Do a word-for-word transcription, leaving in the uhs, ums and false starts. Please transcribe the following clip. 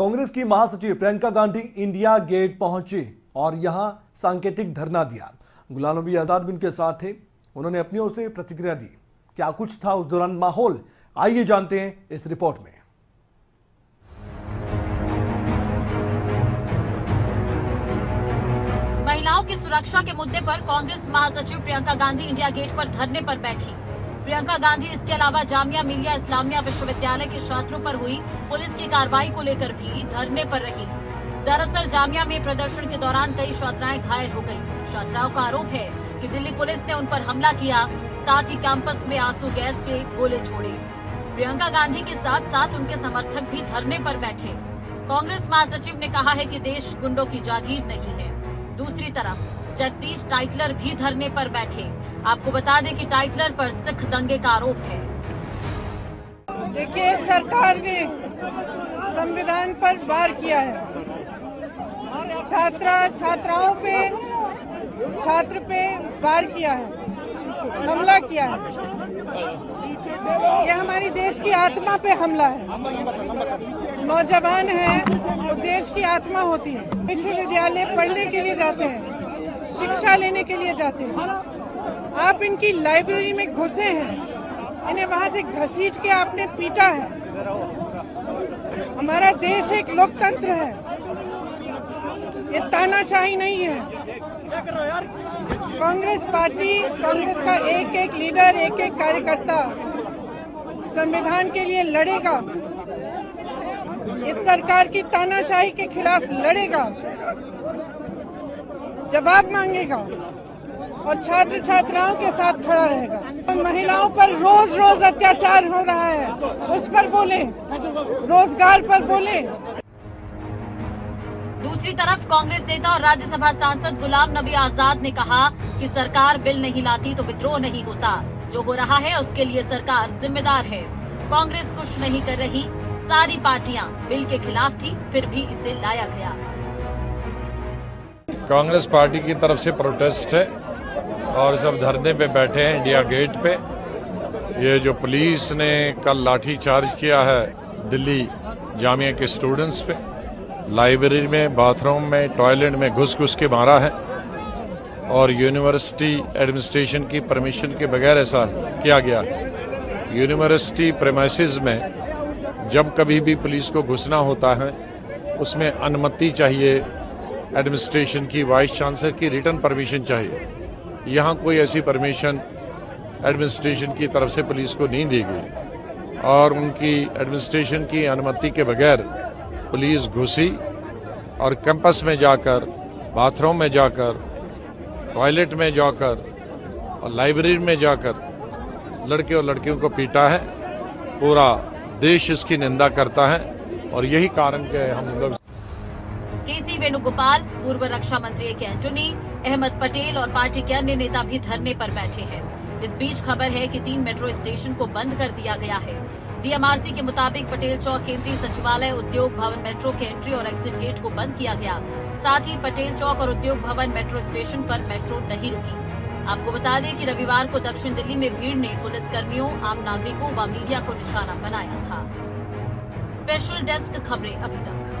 कांग्रेस की महासचिव Priyanka Gandhi India gate पहुंची और यहां सांकेतिक धरना दिया। गुलाम नबी आजाद भी उनके साथ थे, उन्होंने अपनी ओर से प्रतिक्रिया दी। क्या कुछ था उस दौरान माहौल, आइए जानते हैं इस रिपोर्ट में। महिलाओं की सुरक्षा के मुद्दे पर कांग्रेस महासचिव प्रियंका गांधी इंडिया गेट पर धरने पर बैठी। प्रियंका गांधी इसके अलावा जामिया मिलिया इस्लामिया विश्वविद्यालय के छात्रों पर हुई पुलिस की कार्रवाई को लेकर भी धरने पर रही। दरअसल जामिया में प्रदर्शन के दौरान कई छात्राएं घायल हो गयी। छात्राओं का आरोप है कि दिल्ली पुलिस ने उन पर हमला किया, साथ ही कैंपस में आंसू गैस के गोले छोड़े। प्रियंका गांधी के साथ साथ उनके समर्थक भी धरने पर बैठे। कांग्रेस महासचिव ने कहा है कि देश गुंडों की जागीर नहीं है। दूसरी तरफ जगदीश टाइटलर भी धरने पर बैठे। आपको बता दें कि टाइटलर पर सिख दंगे का आरोप है। देखिए, सरकार ने संविधान पर वार किया है। छात्रा छात्राओं पे, छात्र पे वार किया है, हमला किया है। ये हमारी देश की आत्मा पे हमला है। नौजवान है, देश की आत्मा होती है। विश्वविद्यालय पढ़ने के लिए जाते हैं, शिक्षा लेने के लिए जाते हैं। आप इनकी लाइब्रेरी में घुसे हैं, इन्हें वहाँ से घसीट के आपने पीटा है। हमारा देश एक लोकतंत्र है, ये तानाशाही नहीं है। कांग्रेस पार्टी, कांग्रेस का एक एक लीडर, एक एक कार्यकर्ता संविधान के लिए लड़ेगा, इस सरकार की तानाशाही के खिलाफ लड़ेगा, जवाब मांगेगा और छात्र छात्राओं के साथ खड़ा रहेगा। तो महिलाओं पर रोज रोज अत्याचार हो रहा है, उस पर बोले, रोजगार पर बोले। दूसरी तरफ कांग्रेस नेता और राज्यसभा सांसद गुलाम नबी आजाद ने कहा कि सरकार बिल नहीं लाती तो विद्रोह नहीं होता। जो हो रहा है उसके लिए सरकार जिम्मेदार है। कांग्रेस कुछ नहीं कर रही। सारी पार्टियां बिल के खिलाफ थी, फिर भी इसे लाया गया। कांग्रेस पार्टी की तरफ से प्रोटेस्ट है और सब धरने पे बैठे हैं इंडिया गेट पे। ये जो पुलिस ने कल लाठी चार्ज किया है दिल्ली जामिया के स्टूडेंट्स पे, लाइब्रेरी में, बाथरूम में, टॉयलेट में घुस घुस के मारा है और यूनिवर्सिटी एडमिनिस्ट्रेशन की परमिशन के बगैर ऐसा किया गया। यूनिवर्सिटी प्रेमाइसिस में जब कभी भी पुलिस को घुसना होता है, उसमें अनुमति चाहिए, एडमिनिस्ट्रेशन की, वाइस चांसलर की रिटर्न परमिशन चाहिए। यहाँ कोई ऐसी परमिशन एडमिनिस्ट्रेशन की तरफ से पुलिस को नहीं दी गई और उनकी एडमिनिस्ट्रेशन की अनुमति के बगैर पुलिस घुसी और कैंपस में जाकर, बाथरूम में जाकर, टॉयलेट में जाकर और लाइब्रेरी में जाकर लड़के और लड़कियों को पीटा है। पूरा देश इसकी निंदा करता है और यही कारण है हम लोग। के सी वेणुगोपाल, पूर्व रक्षा मंत्री ए के एंटोनी, अहमद पटेल और पार्टी के अन्य नेता भी धरने पर बैठे हैं। इस बीच खबर है कि तीन मेट्रो स्टेशन को बंद कर दिया गया है। डी एम आर सी के मुताबिक पटेल चौक, केंद्रीय सचिवालय, उद्योग भवन मेट्रो के एंट्री और एग्जिट गेट को बंद किया गया। साथ ही पटेल चौक और उद्योग भवन मेट्रो स्टेशन पर मेट्रो नहीं रुकी। आपको बता दें कि रविवार को दक्षिण दिल्ली में भीड़ ने पुलिसकर्मियों, आम नागरिकों व मीडिया को निशाना बनाया था। स्पेशल डेस्क खबरें अभी तक।